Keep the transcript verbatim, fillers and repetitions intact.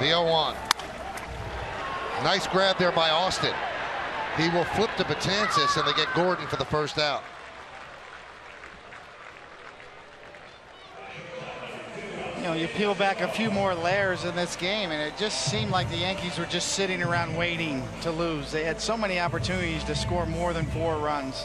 The oh one. Nice grab there by Austin. He will flip to Betances, and they get Gordon for the first out. You know, you peel back a few more layers in this game, and it just seemed like the Yankees were just sitting around waiting to lose. They had so many opportunities to score more than four runs.